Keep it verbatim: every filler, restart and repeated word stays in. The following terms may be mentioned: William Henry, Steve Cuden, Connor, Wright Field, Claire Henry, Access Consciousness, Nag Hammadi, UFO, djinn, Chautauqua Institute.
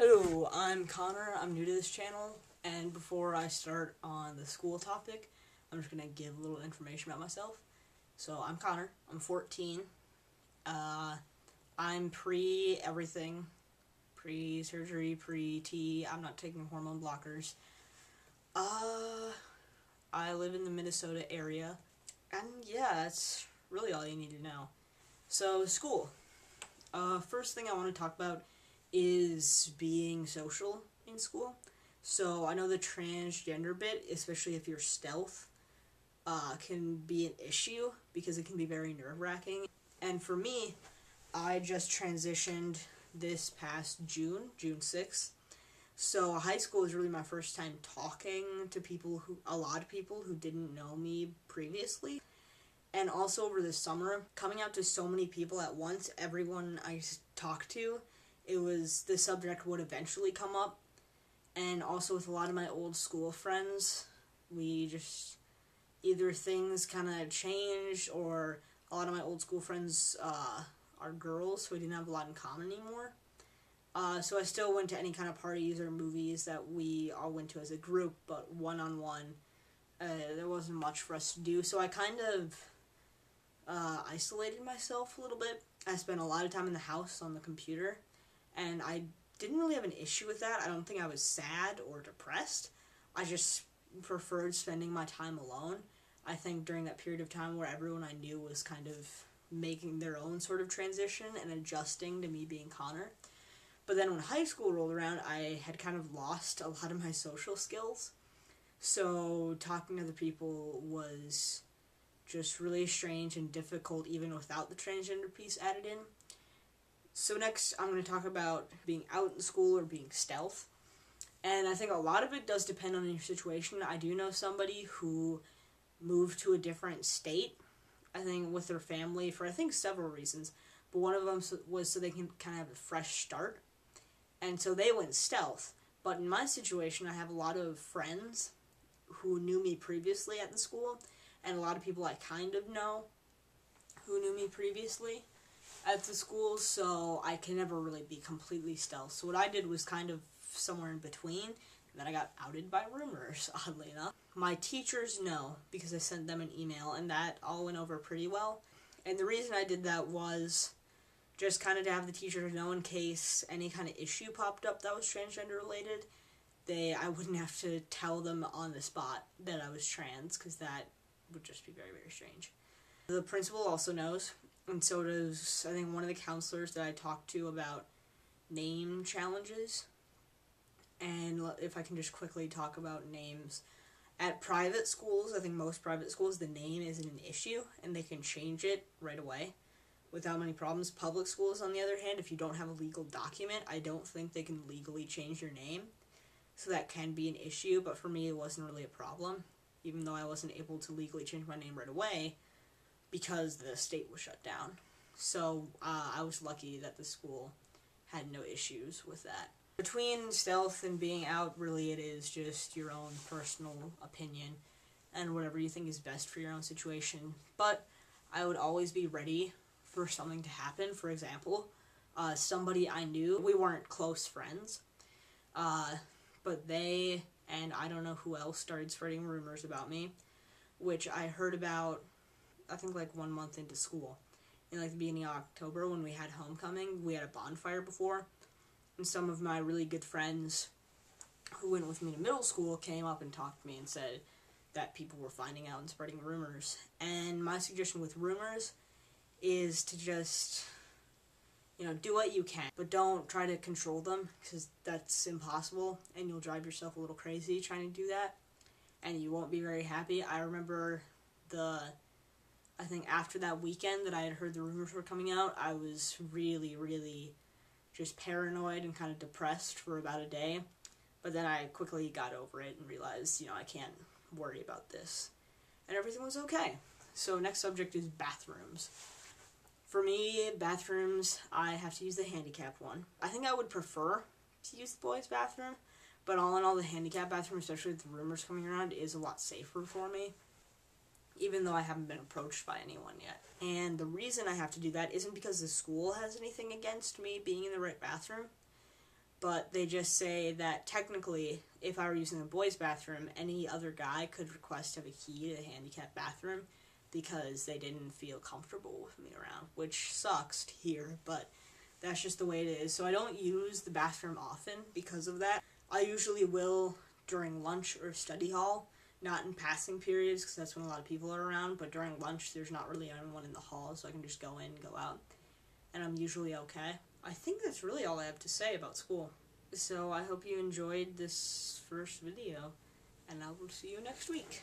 Hello, I'm Connor, I'm new to this channel, and before I start on the school topic, I'm just going to give a little information about myself. So, I'm Connor, I'm fourteen, uh, I'm pre-everything, pre-surgery, pre-T, I'm not taking hormone blockers, uh, I live in the Minnesota area, and yeah, that's really all you need to know. So, school. Uh, first thing I want to talk about is being social in school. So I know the transgender bit, especially if you're stealth, uh, can be an issue because it can be very nerve-wracking. And for me, I just transitioned this past June, June sixth. So high school was really my first time talking to people who, a lot of people who didn't know me previously. And also over the summer, coming out to so many people at once, everyone I talked to, it was, the subject would eventually come up, and also with a lot of my old school friends, we just, either things kind of changed, or a lot of my old school friends uh, are girls, so we didn't have a lot in common anymore. Uh, so I still went to any kind of parties or movies that we all went to as a group, but one-on-one, uh, there wasn't much for us to do, so I kind of uh, isolated myself a little bit. I spent a lot of time in the house on the computer. And I didn't really have an issue with that. I don't think I was sad or depressed. I just preferred spending my time alone. I think during that period of time where everyone I knew was kind of making their own sort of transition and adjusting to me being Connor. But then when high school rolled around, I had kind of lost a lot of my social skills. So talking to other people was just really strange and difficult, even without the transgender piece added in. So next, I'm going to talk about being out in school or being stealth. And I think a lot of it does depend on your situation. I do know somebody who moved to a different state, I think, with their family for, I think, several reasons. But one of them was so they can kind of have a fresh start. And so they went stealth. But in my situation, I have a lot of friends who knew me previously at the school, and a lot of people I kind of know who knew me previously at the school, so I can never really be completely stealth. So what I did was kind of somewhere in between, and then I got outed by rumors, oddly enough. My teachers know, because I sent them an email, and that all went over pretty well. And the reason I did that was just kind of to have the teachers know in case any kind of issue popped up that was transgender related, they I wouldn't have to tell them on the spot that I was trans, because that would just be very, very strange. The principal also knows. And so does, I think, one of the counselors that I talked to about name challenges. And if I can just quickly talk about names. At private schools, I think most private schools, the name isn't an issue, and they can change it right away without many problems. Public schools, on the other hand, if you don't have a legal document, I don't think they can legally change your name. So that can be an issue, but for me it wasn't really a problem, even though I wasn't able to legally change my name right away, because the state was shut down. So uh, I was lucky that the school had no issues with that. Between stealth and being out, really it is just your own personal opinion and whatever you think is best for your own situation. But I would always be ready for something to happen. For example, uh, somebody I knew, we weren't close friends, uh, but they and I don't know who else started spreading rumors about me, which I heard about I think like one month into school, in like the beginning of October when we had homecoming. We had a bonfire before, and some of my really good friends who went with me to middle school came up and talked to me and said that people were finding out and spreading rumors. And my suggestion with rumors is to just, you know, do what you can, but don't try to control them, because that's impossible, and you'll drive yourself a little crazy trying to do that, and you won't be very happy. I remember the I think after that weekend that I had heard the rumors were coming out, I was really, really just paranoid and kind of depressed for about a day. But then I quickly got over it and realized, you know, I can't worry about this. And everything was okay. So next subject is bathrooms. For me, bathrooms, I have to use the handicap one. I think I would prefer to use the boys' bathroom, but all in all, the handicap bathroom, especially with the rumors coming around, is a lot safer for me, even though I haven't been approached by anyone yet. And the reason I have to do that isn't because the school has anything against me being in the right bathroom, but they just say that technically, if I were using the boys' bathroom, any other guy could request to have a key to the handicapped bathroom because they didn't feel comfortable with me around, which sucks to hear, but that's just the way it is. So I don't use the bathroom often because of that. I usually will during lunch or study hall, not in passing periods because that's when a lot of people are around, but during lunch there's not really anyone in the hall, so I can just go in and go out, and I'm usually okay. I think that's really all I have to say about school. So I hope you enjoyed this first video, and I will see you next week.